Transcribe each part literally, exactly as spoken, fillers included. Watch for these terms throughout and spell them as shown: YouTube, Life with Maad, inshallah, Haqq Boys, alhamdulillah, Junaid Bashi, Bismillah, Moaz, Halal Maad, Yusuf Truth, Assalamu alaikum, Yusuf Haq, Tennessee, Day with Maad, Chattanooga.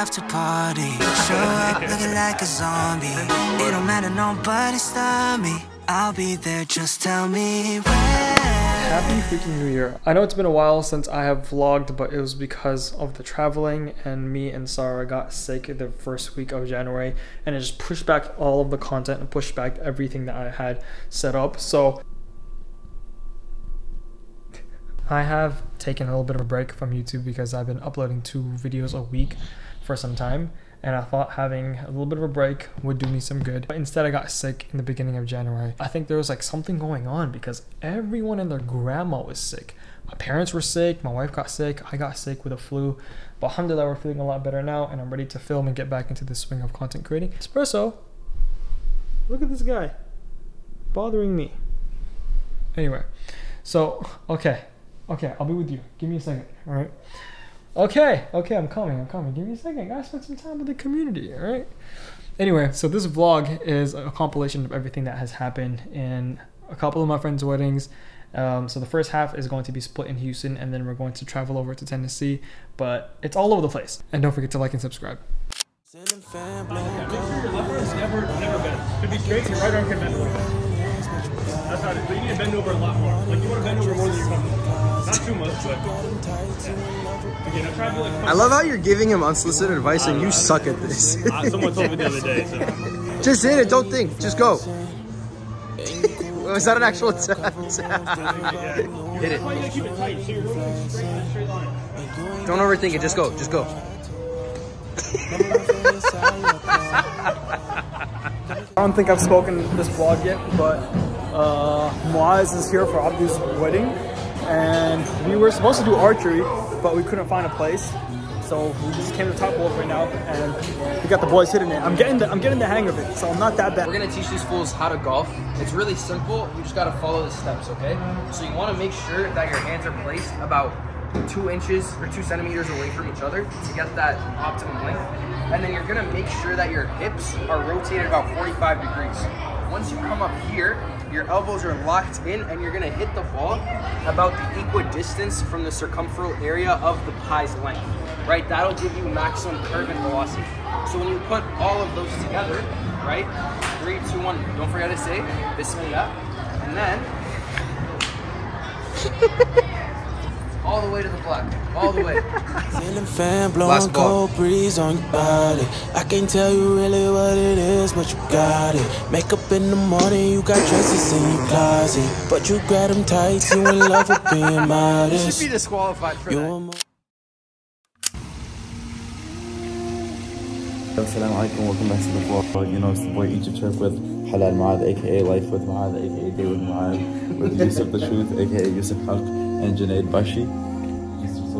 after party. Show up looking like a zombie. It don't matter, nobody stop me. I'll be there, just tell me when. Happy freaking New Year. I know it's been a while since I have vlogged, but it was because of the traveling and me and Sarah got sick the first week of January, and it just pushed back all of the content and pushed back everything that I had set up. So I have taken a little bit of a break from YouTube because I've been uploading two videos a week for some time, and I thought having a little bit of a break would do me some good. But instead I got sick in the beginning of January. I think there was like something going on because everyone and their grandma was sick. My parents were sick, my wife got sick, I got sick with a flu. But alhamdulillah, we're feeling a lot better now, and I'm ready to film and get back into the swing of content creating. Espresso, look at this guy, bothering me. Anyway, so, okay, okay, I'll be with you. Give me a second, all right? Okay, okay, I'm coming, I'm coming. Give me a second, I gotta spend some time with the community, all right? Anyway, so this vlog is a compilation of everything that has happened in a couple of my friends' weddings. Um, so the first half is going to be split in Houston, and then we're going to travel over to Tennessee, but it's all over the place. And don't forget to like and subscribe. Make sure your lever is never, never bent. It'd be straight, your right arm can bend a little bit. That's not it, but you need to bend over a lot more. Like, you want to bend over more than you're comfortable. Not too much, but yeah. Again, I, tried to, like, I love how you're giving him unsolicited advice and you know, suck at this. Someone told me the other day, so. Just hit it, don't think, just go. Was that an actual attempt? Hit it. Don't overthink it, just go, just go. I don't think I've spoken this vlog yet, but uh, Moaz is here for Abdu's wedding. And we were supposed to do archery, but we couldn't find a place, so we just came to Top Wolf right now, and we got the boys hitting it. I'm getting the I'm getting the hang of it, so I'm not that bad. We're gonna teach these fools how to golf. It's really simple. You just gotta follow the steps, okay? So you want to make sure that your hands are placed about two inches or two centimeters away from each other to get that optimum length, and then you're gonna make sure that your hips are rotated about forty-five degrees. Once you come up here, your elbows are locked in and you're gonna hit the ball about the equidistance from the circumferal area of the pie's length, right? That'll give you maximum curve and velocity. So when you put all of those together, right? Three, two, one, don't forget to say, Bismillah. And then, all the way to the block, all the way. Last ball. I can't tell you really what it is, but you got it. Make up in the morning, you got dresses in your closet, but you grab them tight, you in love with being modest. You should be disqualified for that. Assalamu alaikum, welcome back to the vlog. You know, it's the boy Egypt Turk with Halal Maad, aka Life with Maad, aka Day with Maad, with Yusuf the Truth, aka Yusuf Haq, and Junaid Bashi.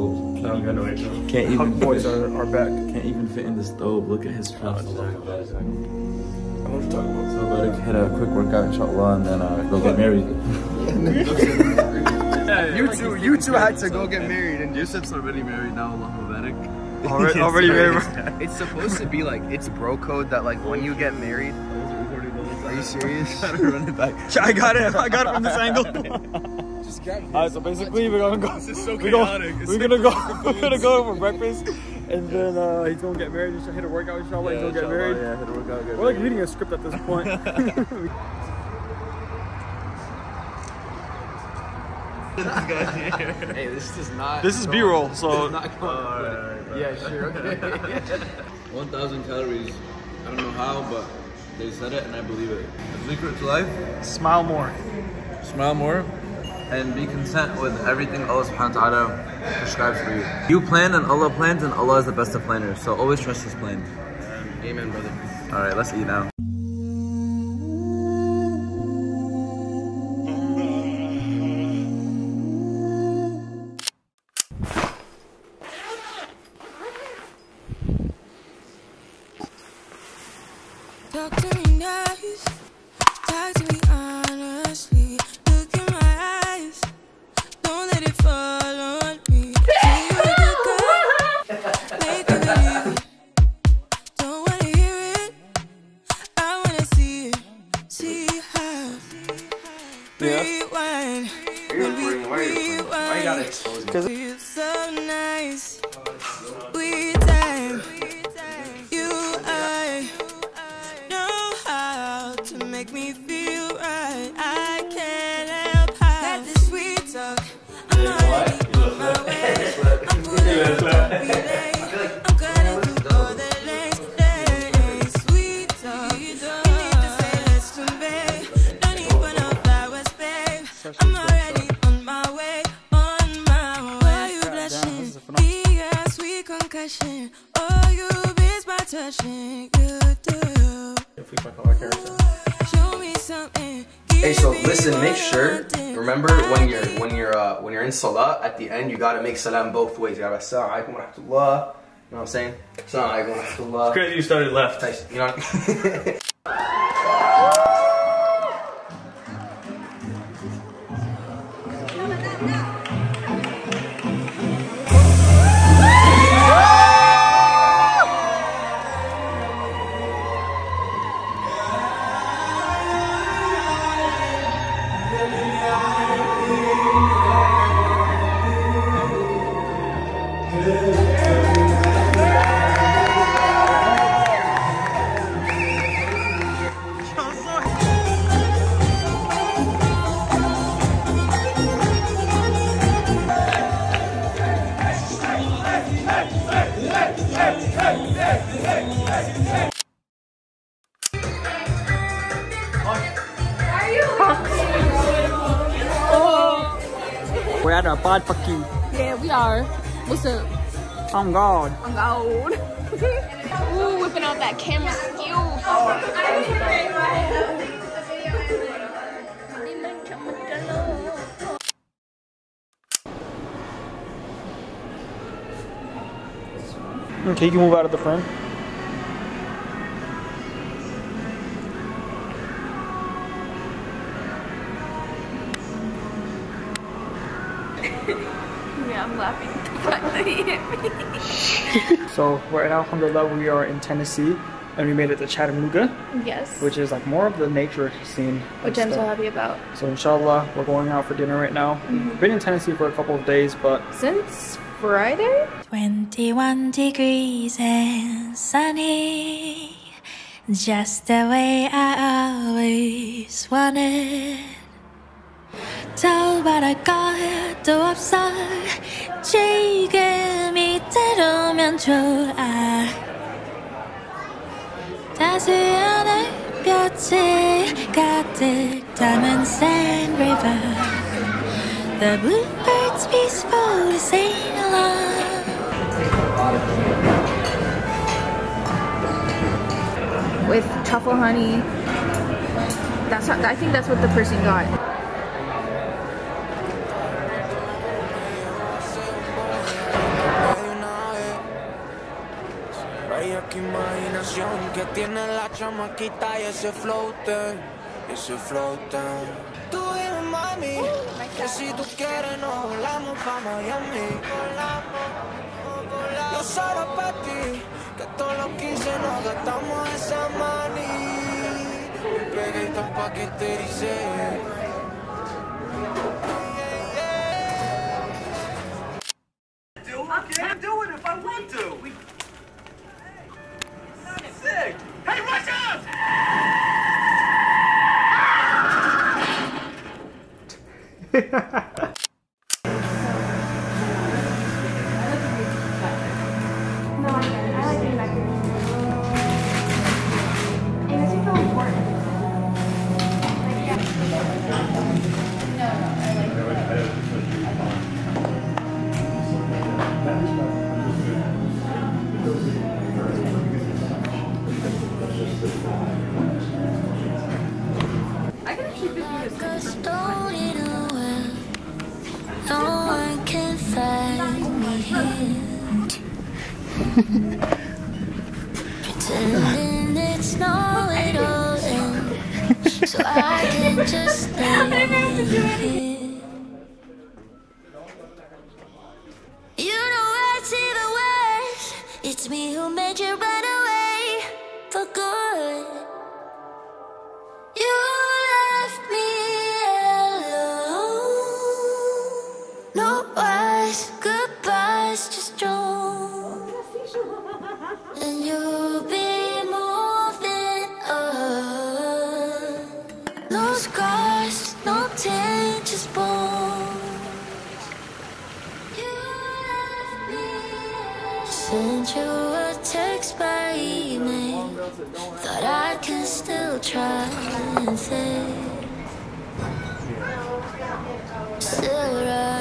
I'm gonna wait. Can't even. Haqq Boys are, are back. Can't even fit in this stove. Look at his trunks. I want to talk about. So I'm about to hit a quick workout, inshallah, and then uh, go get married. You two, you two had to go get married, and Yusuf's already married now. Allahumma barik. Already, already married. It's supposed to be like it's bro code that like when you get married. Are you serious? I gotta run it back. I got it. I got it from this angle. Alright, so basically we're gonna go. This is so chaotic. We're gonna go. We're gonna go for breakfast, and then uh, he's gonna get married. He's gonna hit a workout. Inshallah, he's gonna get married. Yeah, hit a workout. We're like reading a script at this point. Hey, this is not. This is B-roll, so. Yeah, sure. Okay. One thousand calories. I don't know how, but they said it, and I believe it. The secret to life: smile more. Smile more. And be content with everything Allah subhanahu wa ta'ala prescribes for you. You plan and Allah plans, and Allah is the best of planners. So always trust His plan. Amen, brother. All right, let's eat now. Cause it's so nice. We time. concussion. Oh, you miss my touching. You do. If we fuck all our characters. Show me something. Hey, so listen, make sure, remember when you're when you're uh, when you're in salah, at the end you gotta make salam both ways. You gotta assalamu alaikum wa rahmatullah. You know what I'm saying? Assalamu alaikum wa rahmatullah. It's crazy you started left. Nice. You know what I mean? We're at our pod fucking. Yeah, we are. What's up? I'm God. I'm God. Ooh, whipping out that camera skill. Okay, you can move out of the frame. Yeah, I'm laughing at the fact that he hit me. So right now, alhamdulillah, we are in Tennessee, and we made it to Chattanooga. Yes. Which is like more of the nature scene. Which I'm so happy about. So inshallah, we're going out for dinner right now. Mm-hmm. We've been in Tennessee for a couple of days, but... Since Friday? twenty-one degrees and sunny, just the way I always wanted. Tell what I got 또 없어 지금 이대로면 좋아 따스한 햇볕이 가득 담은 sand river The bluebirds peacefully sing along with truffle honey. That's how, I think that's what the person got. Imaginación que tiene la chamaquita y ese floating, ese floating. Tú eres mami, que si tú quieres nos volamos pa' Miami. Yo solo pa' ti, que todos los quince nos gastamos esa mani. Peguito pa' que te dice. I can't do it if I want to. Pretending it's no it all so I can just stay. You know it's either way. It's me who made you run away for good. You left me alone. No wise goodbyes, just drove. And you'll be moving on. No scars, no changes, bones. You left me. Sent you a text by email. Thought I could still try and say, still right.